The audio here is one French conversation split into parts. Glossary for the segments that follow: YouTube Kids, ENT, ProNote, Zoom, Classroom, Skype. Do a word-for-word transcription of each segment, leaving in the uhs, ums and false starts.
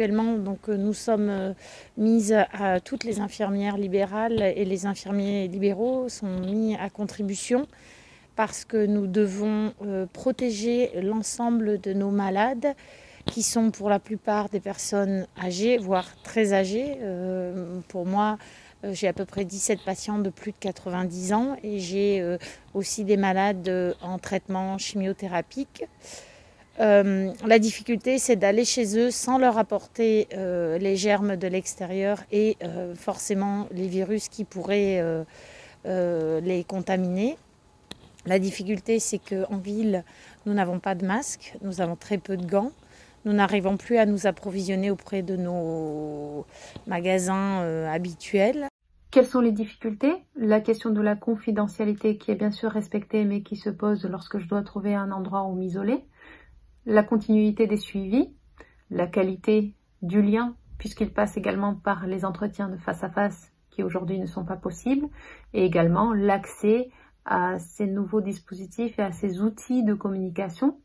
actuellement, donc, nous sommes mises à toutes les infirmières libérales et les infirmiers libéraux sont mis à contribution parce que nous devons euh, protéger l'ensemble de nos malades qui sont pour la plupart des personnes âgées, voire très âgées. Euh, pour moi, j'ai à peu près dix-sept patients de plus de quatre-vingt-dix ans et j'ai euh, aussi des malades euh, en traitement chimiothérapique. Euh, la difficulté, c'est d'aller chez eux sans leur apporter euh, les germes de l'extérieur et euh, forcément les virus qui pourraient euh, euh, les contaminer. La difficulté, c'est qu'en ville, nous n'avons pas de masques, nous avons très peu de gants. Nous n'arrivons plus à nous approvisionner auprès de nos magasins euh, habituels. Quelles sont les difficultés? La question de la confidentialité qui est bien sûr respectée mais qui se pose lorsque je dois trouver un endroit où m'isoler. La continuité des suivis, la qualité du lien puisqu'il passe également par les entretiens de face à face qui aujourd'hui ne sont pas possibles et également l'accès à ces nouveaux dispositifs et à ces outils de communication.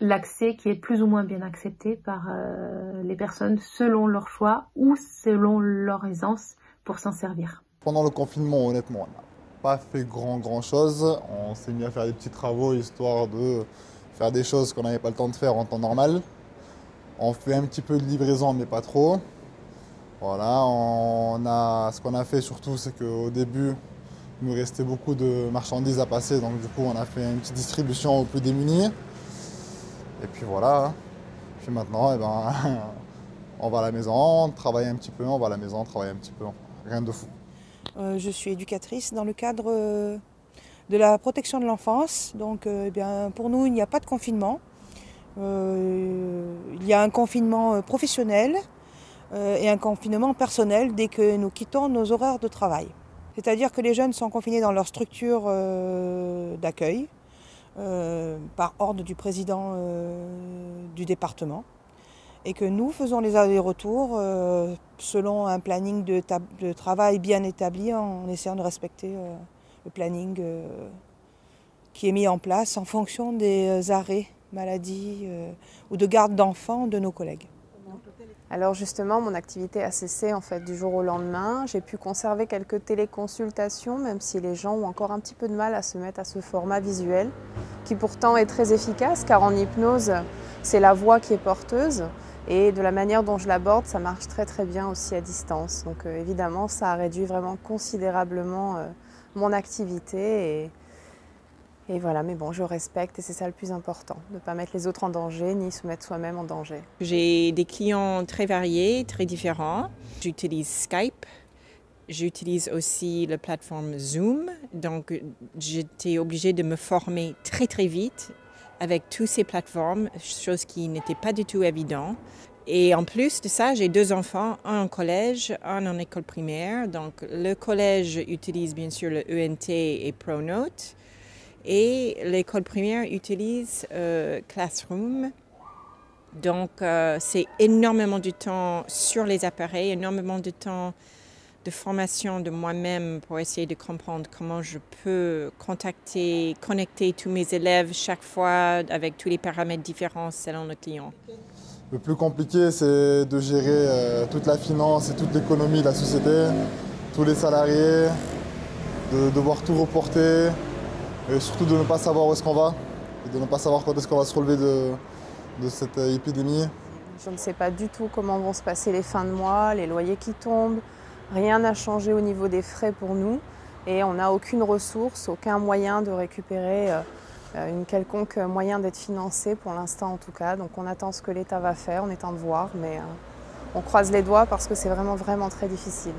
L'accès qui est plus ou moins bien accepté par euh, les personnes selon leur choix ou selon leur aisance pour s'en servir. Pendant le confinement, honnêtement, on n'a pas fait grand grand chose. On s'est mis à faire des petits travaux histoire de faire des choses qu'on n'avait pas le temps de faire en temps normal. On fait un petit peu de livraison mais pas trop. Voilà, on a, ce qu'on a fait surtout c'est qu'au début, il nous restait beaucoup de marchandises à passer donc du coup on a fait une petite distribution aux plus démunis. Et puis voilà, puis maintenant, eh ben, on va à la maison, on travaille un petit peu, on va à la maison, on travaille un petit peu, rien de fou. Euh, je suis éducatrice dans le cadre de la protection de l'enfance. Donc eh bien, pour nous, il n'y a pas de confinement. Euh, il y a un confinement professionnel euh, et un confinement personnel dès que nous quittons nos horaires de travail. C'est-à-dire que les jeunes sont confinés dans leur structure euh, d'accueil. Euh, par ordre du président euh, du département et que nous faisons les allers-retours euh, selon un planning de, de travail bien établi en essayant de respecter euh, le planning euh, qui est mis en place en fonction des arrêts maladie euh, ou de garde d'enfants de nos collègues. Alors justement, mon activité a cessé en fait, du jour au lendemain. J'ai pu conserver quelques téléconsultations, même si les gens ont encore un petit peu de mal à se mettre à ce format visuel, qui pourtant est très efficace, car en hypnose, c'est la voix qui est porteuse. Et de la manière dont je l'aborde, ça marche très très bien aussi à distance. Donc euh, évidemment, ça a réduit vraiment considérablement euh, mon activité. Et, et voilà, mais bon, je respecte et c'est ça le plus important, de ne pas mettre les autres en danger, ni se mettre soi-même en danger. J'ai des clients très variés, très différents. J'utilise Skype. J'utilise aussi la plateforme Zoom, donc j'étais obligée de me former très très vite avec toutes ces plateformes, chose qui n'était pas du tout évidente. Et en plus de ça, j'ai deux enfants, un en collège, un en école primaire. Donc le collège utilise bien sûr le E N T et ProNote et l'école primaire utilise euh, Classroom. Donc euh, c'est énormément de temps sur les appareils, énormément de temps de formation de moi-même pour essayer de comprendre comment je peux contacter, connecter tous mes élèves chaque fois avec tous les paramètres différents selon le client. Le plus compliqué, c'est de gérer euh, toute la finance et toute l'économie de la société, tous les salariés, de devoir tout reporter et surtout de ne pas savoir où est-ce qu'on va et de ne pas savoir quand est-ce qu'on va se relever de, de cette euh, épidémie. Je ne sais pas du tout comment vont se passer les fins de mois, les loyers qui tombent. Rien n'a changé au niveau des frais pour nous et on n'a aucune ressource, aucun moyen de récupérer euh, une quelconque moyen d'être financé pour l'instant en tout cas. Donc on attend ce que l'État va faire, on est en train de voir, mais euh, on croise les doigts parce que c'est vraiment, vraiment très difficile.